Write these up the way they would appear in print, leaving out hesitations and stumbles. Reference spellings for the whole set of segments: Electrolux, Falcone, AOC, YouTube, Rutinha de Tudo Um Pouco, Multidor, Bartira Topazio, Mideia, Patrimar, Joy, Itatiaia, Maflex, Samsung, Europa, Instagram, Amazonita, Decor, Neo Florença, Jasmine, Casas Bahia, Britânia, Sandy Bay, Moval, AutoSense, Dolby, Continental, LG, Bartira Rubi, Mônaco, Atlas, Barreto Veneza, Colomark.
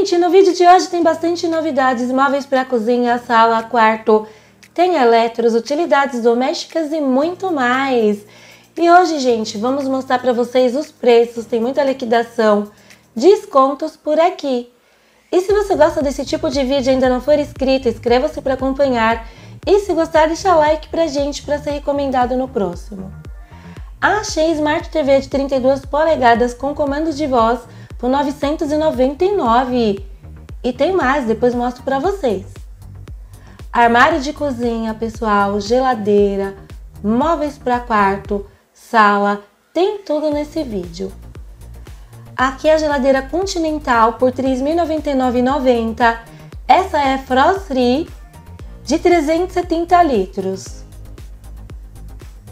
Gente, no vídeo de hoje tem bastante novidades, móveis para cozinha, sala, quarto, tem eletros, utilidades domésticas e muito mais. E hoje, gente, vamos mostrar para vocês os preços, tem muita liquidação, descontos por aqui. E se você gosta desse tipo de vídeo e ainda não for inscrito, inscreva-se para acompanhar. E se gostar, deixa like pra gente para ser recomendado no próximo. Achei Smart TV de 32 polegadas com comando de voz por R$ 999. E tem mais, depois mostro pra vocês. Armário de cozinha, pessoal, geladeira, móveis para quarto, sala, tem tudo nesse vídeo. Aqui a geladeira Continental por R$ 3.099,90. Essa é Frost Free de 370 litros.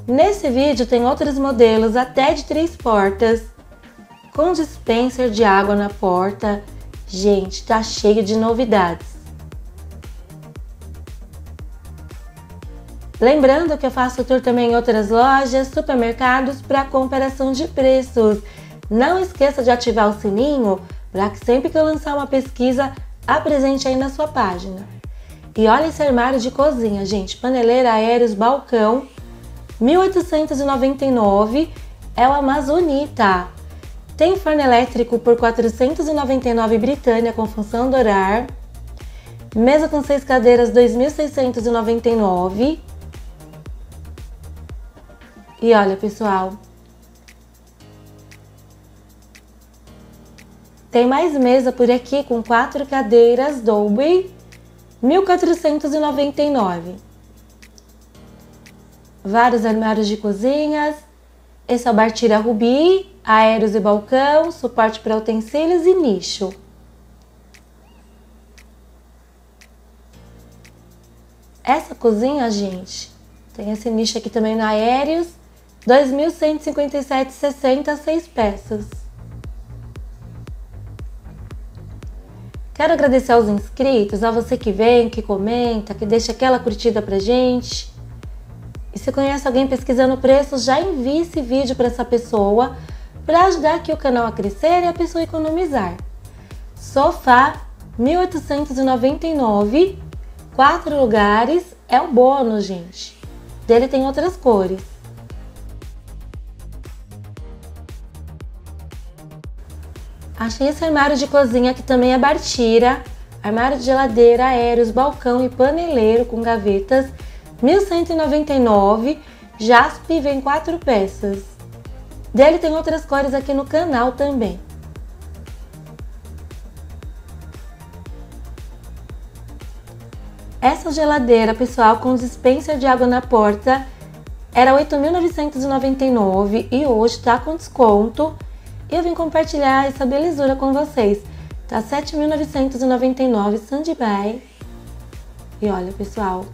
Nesse vídeo tem outros modelos até de 3 portas, com dispenser de água na porta. Gente, tá cheio de novidades. Lembrando que eu faço tour também em outras lojas, supermercados para comparação de preços. Não esqueça de ativar o sininho para que sempre que eu lançar uma pesquisa, apresente aí na sua página. E olha esse armário de cozinha, gente, paneleira, aéreos, balcão, 1899, é o Amazonita. Tem forno elétrico por 499 Britânia com função dourar, mesa com 6 cadeiras 2.699. E olha, pessoal, tem mais mesa por aqui com 4 cadeiras Dolby, 1.499. Vários armários de cozinhas. Esse é o Bartira Rubi, aéreos e balcão, suporte para utensílios e nicho. Essa cozinha, gente, tem esse nicho aqui também na aéreos, 2.157,60, 6 peças. Quero agradecer aos inscritos, a você que vem, que comenta, que deixa aquela curtida pra gente. E se conhece alguém pesquisando preço, já envie esse vídeo para essa pessoa, para ajudar aqui o canal a crescer e a pessoa economizar. Sofá, 1899, 4 lugares, é o bônus, gente. Dele tem outras cores. Achei esse armário de cozinha que também é Bartira, armário de geladeira, aéreos, balcão e paneleiro com gavetas, 1.199, Jasmine vem 4 peças. Dele tem outras cores aqui no canal também. Essa geladeira, pessoal, com dispenser de água na porta, era 8.999 e hoje tá com desconto. E eu vim compartilhar essa belezura com vocês. Tá 7.999 Sandy Bay. E olha, pessoal,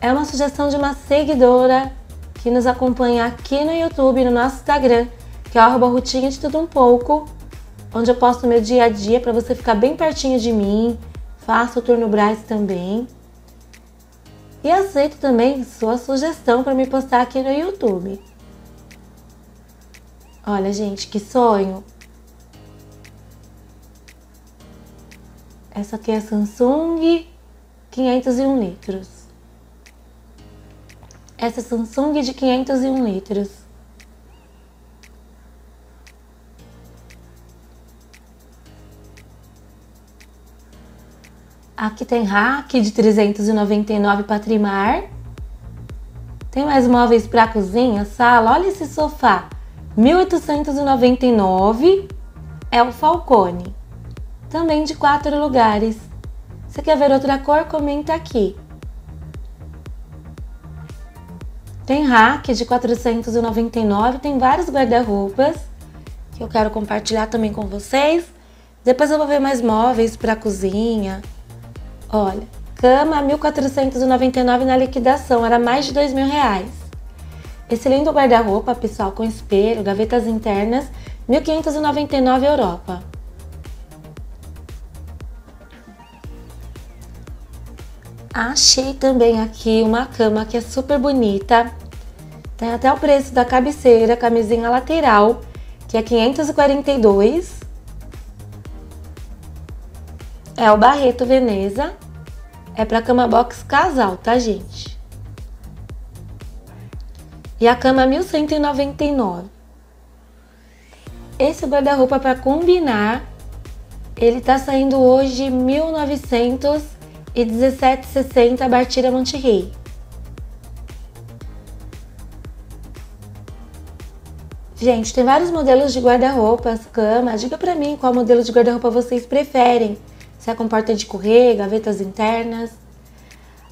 é uma sugestão de uma seguidora que nos acompanha aqui no YouTube, no nosso Instagram, que é o Rutinha de Tudo Um Pouco, onde eu posto meu dia a dia para você ficar bem pertinho de mim. Faço o tour no Brás também. E aceito também sua sugestão para me postar aqui no YouTube. Olha, gente, que sonho! Essa aqui é a Samsung, 501 litros. Essa é a Samsung de 501 litros. Aqui tem rack de 399 Patrimar. Tem mais móveis para cozinha, sala. Olha esse sofá. 1899 é o Falcone, também de 4 lugares. Você quer ver outra cor? Comenta aqui. Tem rack de 499, tem vários guarda-roupas que eu quero compartilhar também com vocês. Depois eu vou ver mais móveis para cozinha. Olha, cama 1499 na liquidação, era mais de R$ 2.000. Esse lindo guarda-roupa, pessoal, com espelho, gavetas internas, 1.599 Europa. Achei também aqui uma cama que é super bonita. Tem até o preço da cabeceira, camisinha lateral, que é 542. É o Barreto Veneza. É para cama box casal, tá, gente? E a cama 1199. Esse guarda-roupa para combinar, ele tá saindo hoje R$1.917,60 Bartira Monterrey. Gente, tem vários modelos de guarda-roupas, cama. Diga pra mim qual modelo de guarda-roupa vocês preferem. Se é com porta de correr, gavetas internas.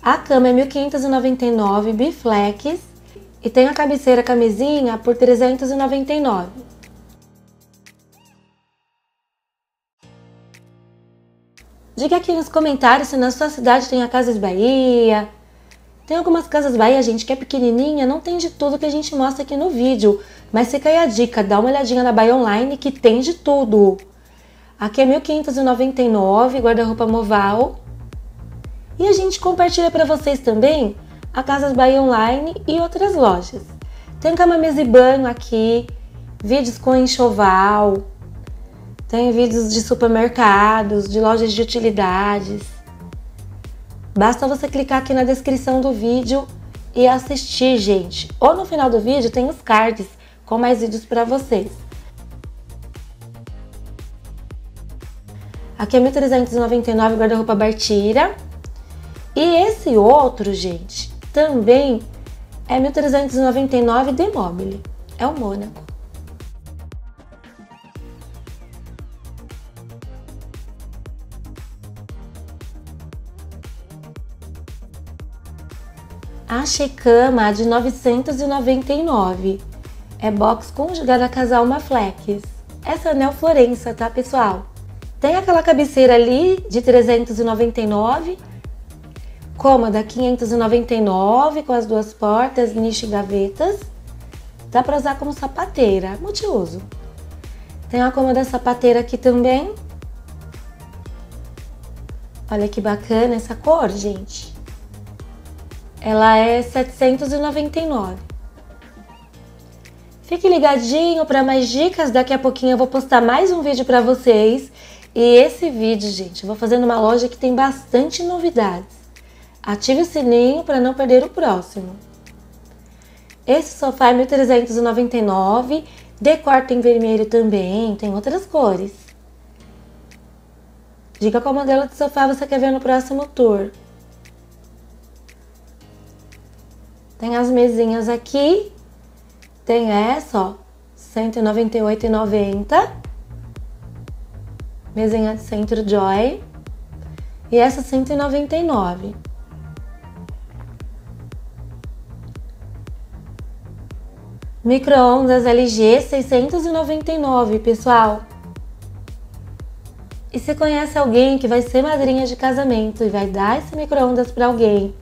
A cama é 1.599, biflex. E tem a cabeceira camisinha por 399. Diga aqui nos comentários se na sua cidade tem a Casas Bahia. Tem algumas Casas Bahia, gente, que é pequenininha, não tem de tudo que a gente mostra aqui no vídeo. Mas fica aí a dica, dá uma olhadinha na Bahia Online que tem de tudo. Aqui é 1.599, guarda-roupa Moval. E a gente compartilha para vocês também a Casas Bahia Online e outras lojas. Tem cama, mesa e banho aqui, vídeos com enxoval, tem vídeos de supermercados, de lojas de utilidades. Basta você clicar aqui na descrição do vídeo e assistir, gente. Ou no final do vídeo tem os cards com mais vídeos para vocês. Aqui é 1.399 guarda-roupa Bartira. E esse outro, gente, também é 1.399 de mobile. É o Mônaco. Achei cama de 999, é box conjugada casal Maflex. Essa é a Neo Florença, tá, pessoal? Tem aquela cabeceira ali de 399, cômoda 599 com as duas portas, nicho e gavetas. Dá pra usar como sapateira, multiuso. Tem a cômoda sapateira aqui também. Olha que bacana essa cor, gente. Ela é 799. Fique ligadinho para mais dicas. Daqui a pouquinho eu vou postar mais um vídeo para vocês. E esse vídeo, gente, eu vou fazer numa loja que tem bastante novidades. Ative o sininho para não perder o próximo. Esse sofá é 1.399. Decor tem vermelho também, tem outras cores. Diga qual modelo de sofá você quer ver no próximo tour. Tem as mesinhas aqui, tem essa, ó, R$ 198,90, mesinha de centro Joy, e essa R$ 199,00. Micro-ondas LG, 699, pessoal. E se conhece alguém que vai ser madrinha de casamento e vai dar esse micro-ondas para alguém,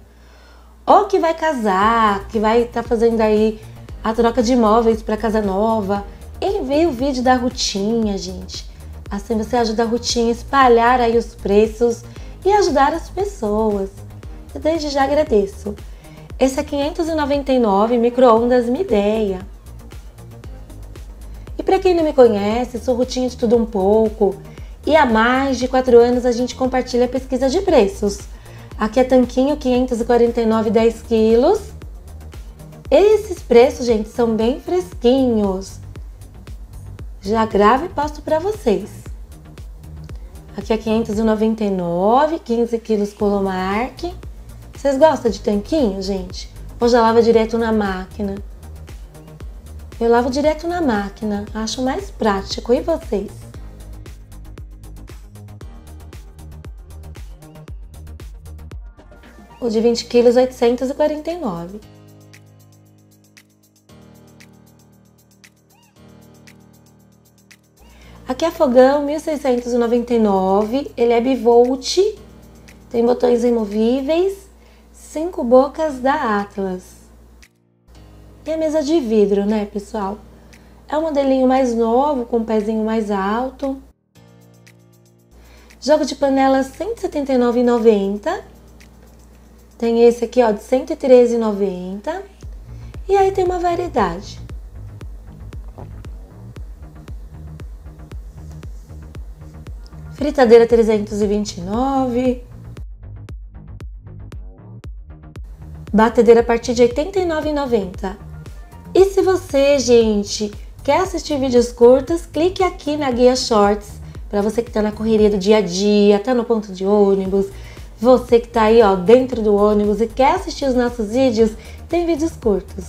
ou que vai casar, que vai estar fazendo aí a troca de imóveis para casa nova, envie o vídeo da Rutinha, gente. Assim você ajuda a Rutinha a espalhar aí os preços e ajudar as pessoas. Eu desde já agradeço. Esse é 599, micro-ondas Mideia. E para quem não me conhece, sou Rutinha de Tudo Um Pouco. E há mais de 4 anos a gente compartilha a pesquisa de preços. Aqui é tanquinho 549, 10 quilos. Esses preços, gente, são bem fresquinhos. Já gravo e posto para vocês. Aqui é 599, 15 quilos Colomark. Vocês gostam de tanquinho, gente? Ou já lava direto na máquina? Eu lavo direto na máquina, acho mais prático. E vocês? O de 20 quilos, 849. Aqui é fogão, 1.699. Ele é bivolt, tem botões removíveis, 5 bocas da Atlas. E a mesa de vidro, né, pessoal? É um modelinho mais novo, com um pezinho mais alto. Jogo de panela, 179,90. Tem esse aqui, ó, de 113,90. E aí tem uma variedade. Fritadeira 329. Batedeira a partir de R$ 89,90. E se você, gente, quer assistir vídeos curtos, clique aqui na guia Shorts. Para você que tá na correria do dia a dia, tá no ponto de ônibus, você que tá aí, ó, dentro do ônibus e quer assistir os nossos vídeos, tem vídeos curtos.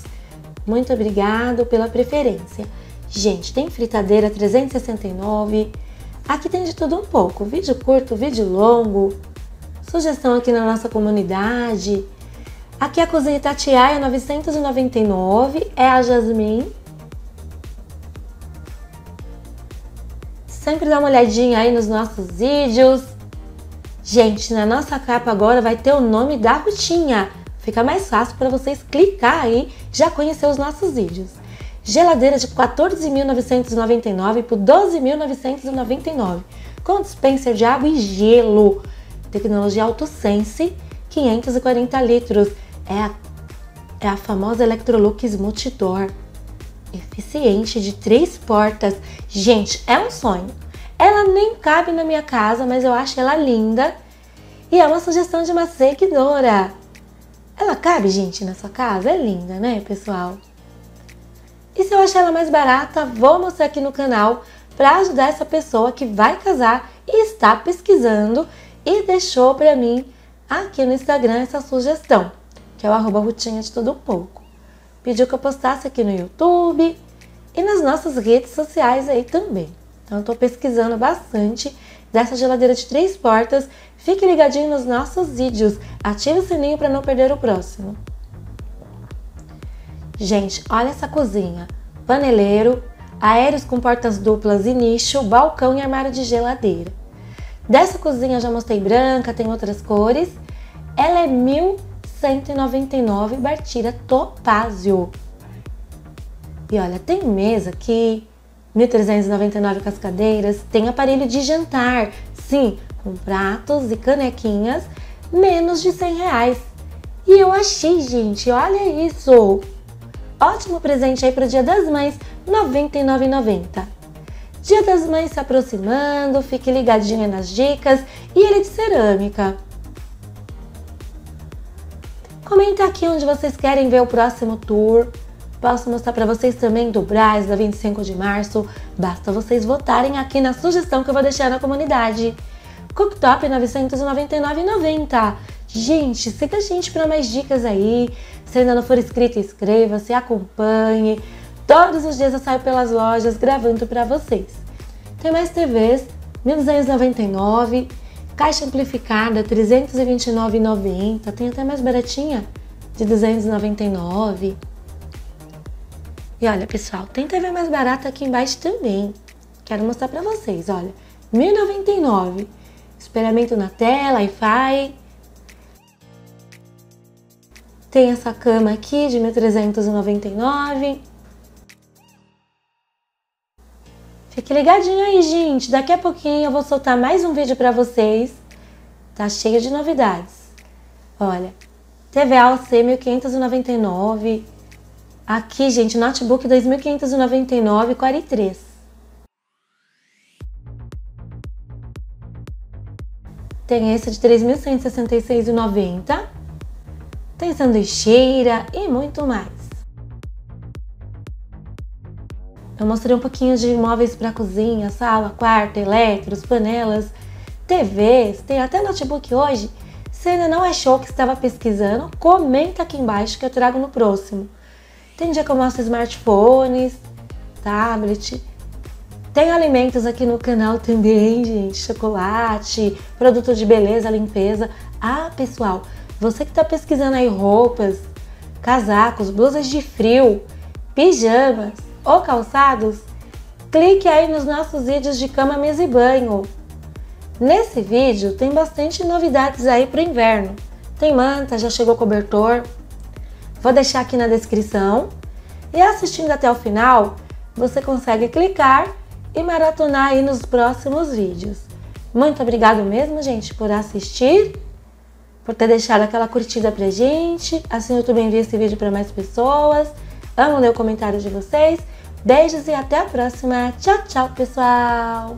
Muito obrigado pela preferência. Gente, tem fritadeira 369. Aqui tem de tudo um pouco, vídeo curto, vídeo longo, sugestão aqui na nossa comunidade. Aqui a cozinha Itatiaia 999, é a Jasmine. Sempre dá uma olhadinha aí nos nossos vídeos. Gente, na nossa capa agora vai ter o nome da Rutinha. Fica mais fácil para vocês clicar aí, já conhecer os nossos vídeos. Geladeira de 14.999 por 12.999, com dispenser de água e gelo. Tecnologia AutoSense, 540 litros. É a famosa Electrolux Multidor. Eficiente, de 3 portas. Gente, é um sonho. Ela nem cabe na minha casa, mas eu acho ela linda. E é uma sugestão de uma seguidora. Ela cabe, gente, na sua casa? É linda, né, pessoal? E se eu achar ela mais barata, vou mostrar aqui no canal para ajudar essa pessoa que vai casar e está pesquisando e deixou para mim aqui no Instagram essa sugestão, que é o @rutinha de tudo um pouco. Pediu que eu postasse aqui no YouTube e nas nossas redes sociais aí também. Então eu tô pesquisando bastante dessa geladeira de 3 portas. Fique ligadinho nos nossos vídeos. Ative o sininho para não perder o próximo. Gente, olha essa cozinha. Paneleiro, aéreos com portas duplas e nicho, balcão e armário de geladeira. Dessa cozinha já mostrei branca, tem outras cores. Ela é 1.199 Bartira Topazio. E olha, tem mesa aqui, 1.399 com as cadeiras, tem aparelho de jantar, sim, com pratos e canequinhas, menos de R$100. E eu achei, gente, olha isso! Ótimo presente aí para o Dia das Mães, R$ 99,90. Dia das Mães se aproximando, fique ligadinha nas dicas. E ele é de cerâmica. Comenta aqui onde vocês querem ver o próximo tour. Posso mostrar para vocês também do Brás, da 25 de março. Basta vocês votarem aqui na sugestão que eu vou deixar na comunidade. Cooktop R$ 999,90. Gente, siga a gente para mais dicas aí. Se ainda não for inscrito, inscreva-se, acompanhe. Todos os dias eu saio pelas lojas gravando para vocês. Tem mais TVs, R$ 1.299. Caixa amplificada, R$ 329,90. Tem até mais baratinha, de R$ 299. E olha, pessoal, tem TV mais barata aqui embaixo também. Quero mostrar pra vocês, olha. R$ 1.099. Espelhamento na tela, Wi-Fi. Tem essa cama aqui de R$ 1.399. Fique ligadinho aí, gente. Daqui a pouquinho eu vou soltar mais um vídeo pra vocês. Tá cheio de novidades. Olha, TV AOC 1.599. Aqui, gente, notebook 2.599, Core 3. Tem esse de 3.166,90. Tem sanduicheira e muito mais. Eu mostrei um pouquinho de móveis para cozinha, sala, quarto, eletros, panelas, TVs, tem até notebook hoje. Se ainda não achou o que estava pesquisando, comenta aqui embaixo que eu trago no próximo. Tem dia que eu mostro smartphones, tablet. Tem alimentos aqui no canal também, gente. Chocolate, produto de beleza, limpeza. Ah, pessoal, você que está pesquisando aí roupas, casacos, blusas de frio, pijamas ou calçados, clique aí nos nossos vídeos de cama, mesa e banho. Nesse vídeo tem bastante novidades aí para o inverno. Tem manta, já chegou cobertor. Vou deixar aqui na descrição. E assistindo até o final, você consegue clicar e maratonar aí nos próximos vídeos. Muito obrigado mesmo, gente, por assistir, por ter deixado aquela curtida pra gente. Assim o YouTube envia esse vídeo para mais pessoas. Amo ler o comentário de vocês. Beijos e até a próxima. Tchau, tchau, pessoal!